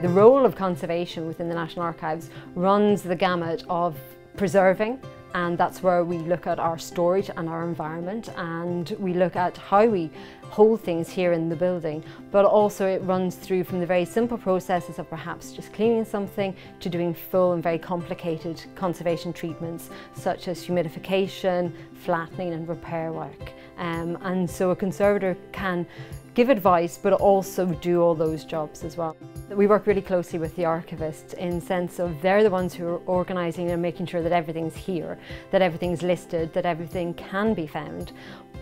The role of conservation within the National Archives runs the gamut of preserving, and that's where we look at our storage and our environment, and we look at how we hold things here in the building, but also it runs through from the very simple processes of perhaps just cleaning something to doing full and very complicated conservation treatments such as humidification, flattening and repair work. And so a conservator can give advice but also do all those jobs as well. We work really closely with the archivists in the sense of they're the ones who are organising and making sure that everything's here, that everything's listed, that everything can be found,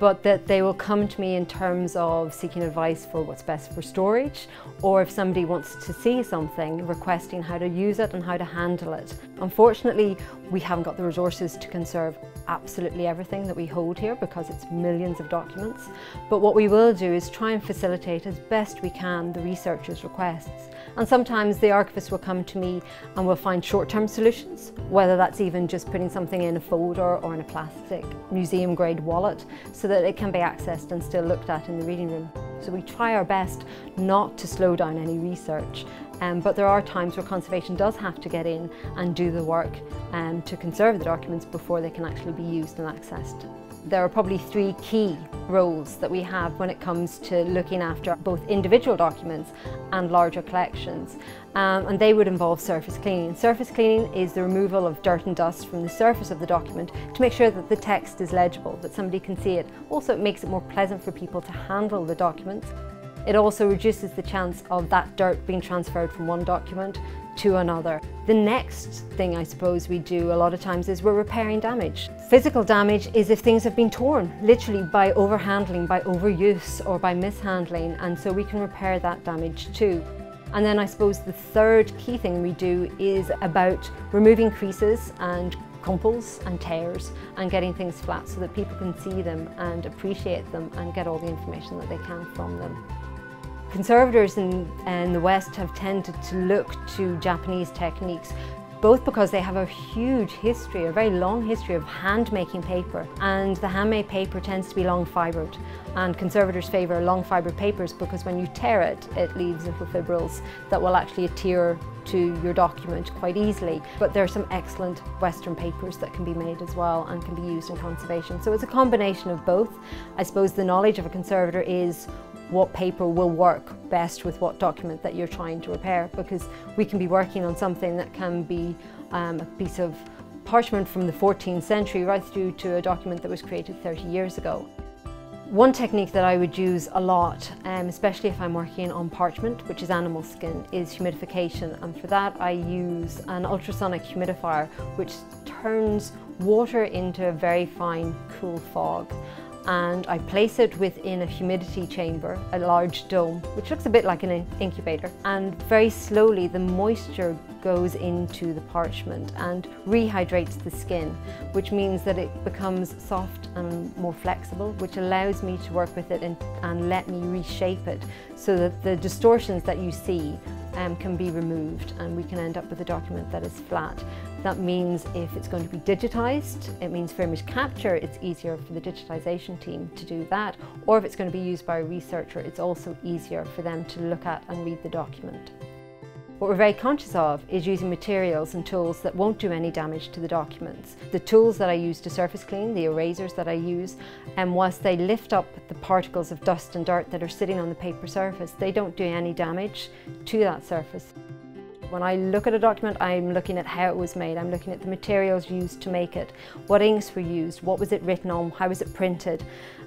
but that they will come to me in terms of seeking advice for what's best for storage, or if somebody wants to see something, requesting how to use it and how to handle it. Unfortunately, we haven't got the resources to conserve absolutely everything that we hold here because it's millions of documents, but what we will do is try and facilitate as best we can the researchers' requests. And sometimes the archivists will come to me and we'll find short-term solutions, whether that's even just putting something in a folder or in a plastic museum-grade wallet so that it can be accessed and still looked at in the reading room. So we try our best not to slow down any research, but there are times where conservation does have to get in and do the work to conserve the documents before they can actually be used and accessed. There are probably three key roles that we have when it comes to looking after both individual documents and larger collections, and they would involve surface cleaning. Surface cleaning is the removal of dirt and dust from the surface of the document to make sure that the text is legible, that somebody can see it. Also, it makes it more pleasant for people to handle the documents. It also reduces the chance of that dirt being transferred from one document to another. The next thing I suppose we do a lot of times is we're repairing damage. Physical damage is if things have been torn, literally by overhandling, by overuse or by mishandling, and so we can repair that damage too. And then I suppose the third key thing we do is about removing creases and crumples and tears and getting things flat so that people can see them and appreciate them and get all the information that they can from them. Conservators in the West have tended to look to Japanese techniques, both because they have a huge history, a very long history of hand-making paper, and the handmade paper tends to be long-fibred, and conservators favour long-fibred papers because when you tear it, it leaves little fibrils that will actually adhere to your document quite easily. But there are some excellent Western papers that can be made as well and can be used in conservation. So it's a combination of both. I suppose the knowledge of a conservator is what paper will work best with what document that you're trying to repair, because we can be working on something that can be a piece of parchment from the 14th century right through to a document that was created 30 years ago. One technique that I would use a lot, especially if I'm working on parchment, which is animal skin, is humidification, and for that I use an ultrasonic humidifier which turns water into a very fine cool fog. And I place it within a humidity chamber, a large dome, which looks a bit like an incubator. And very slowly the moisture goes into the parchment and rehydrates the skin, which means that it becomes soft and more flexible, which allows me to work with it and let me reshape it so that the distortions that you see can be removed, and we can end up with a document that is flat. That means if it's going to be digitised, it means for image capture it's easier for the digitisation team to do that, or if it's going to be used by a researcher it's also easier for them to look at and read the document. What we're very conscious of is using materials and tools that won't do any damage to the documents. The tools that I use to surface clean, the erasers that I use, and whilst they lift up the particles of dust and dirt that are sitting on the paper surface, they don't do any damage to that surface. When I look at a document, I'm looking at how it was made, I'm looking at the materials used to make it, what inks were used, what was it written on, how was it printed.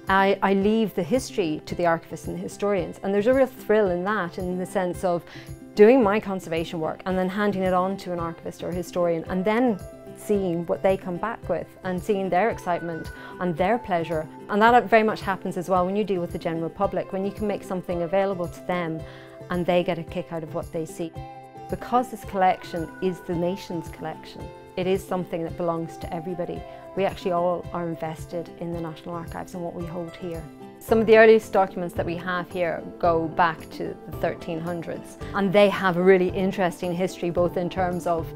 I leave the history to the archivists and the historians, and there's a real thrill in that, in the sense of doing my conservation work and then handing it on to an archivist or a historian and then seeing what they come back with and seeing their excitement and their pleasure. And that very much happens as well when you deal with the general public, when you can make something available to them and they get a kick out of what they see. Because this collection is the nation's collection, it is something that belongs to everybody. We actually all are invested in the National Archives and what we hold here. Some of the earliest documents that we have here go back to the 1300s, and they have a really interesting history, both in terms of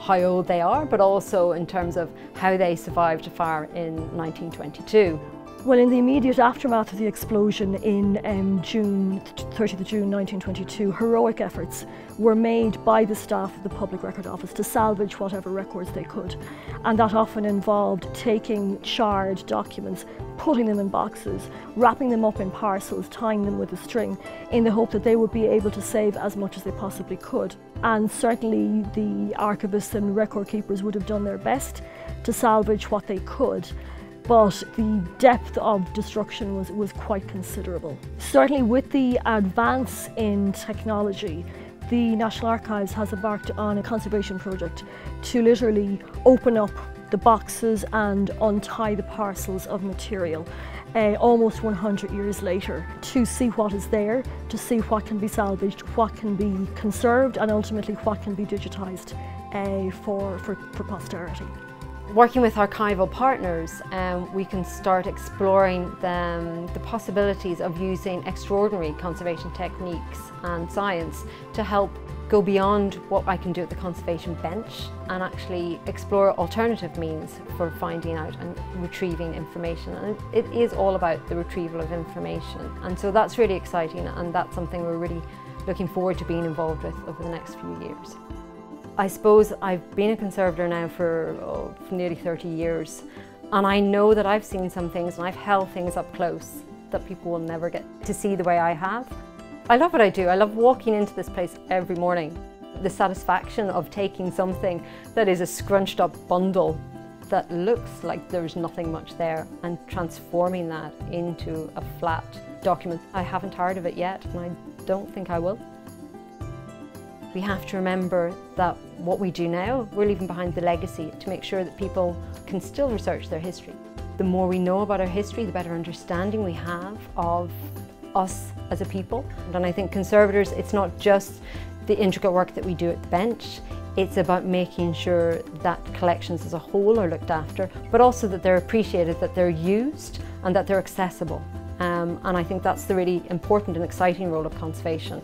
how old they are but also in terms of how they survived a fire in 1922. Well, in the immediate aftermath of the explosion in June, 30th of June 1922, heroic efforts were made by the staff of the Public Record Office to salvage whatever records they could. And that often involved taking charred documents, putting them in boxes, wrapping them up in parcels, tying them with a string, in the hope that they would be able to save as much as they possibly could. And certainly the archivists and record keepers would have done their best to salvage what they could. But the depth of destruction was quite considerable. Certainly with the advance in technology, the National Archives has embarked on a conservation project to literally open up the boxes and untie the parcels of material almost 100 years later, to see what is there, to see what can be salvaged, what can be conserved, and ultimately what can be digitised for posterity. Working with archival partners, we can start exploring the possibilities of using extraordinary conservation techniques and science to help go beyond what I can do at the conservation bench and actually explore alternative means for finding out and retrieving information. And it is all about the retrieval of information. And so that's really exciting, and that's something we're really looking forward to being involved with over the next few years. I suppose I've been a conservator now for nearly 30 years, and I know that I've seen some things and I've held things up close that people will never get to see the way I have. I love what I do. I love walking into this place every morning. The satisfaction of taking something that is a scrunched up bundle that looks like there's nothing much there and transforming that into a flat document. I haven't tired of it yet, and I don't think I will. We have to remember that what we do now, we're leaving behind the legacy to make sure that people can still research their history. The more we know about our history, the better understanding we have of us as a people. And I think conservators, it's not just the intricate work that we do at the bench, it's about making sure that collections as a whole are looked after, but also that they're appreciated, that they're used, and that they're accessible. And I think that's the really important and exciting role of conservation.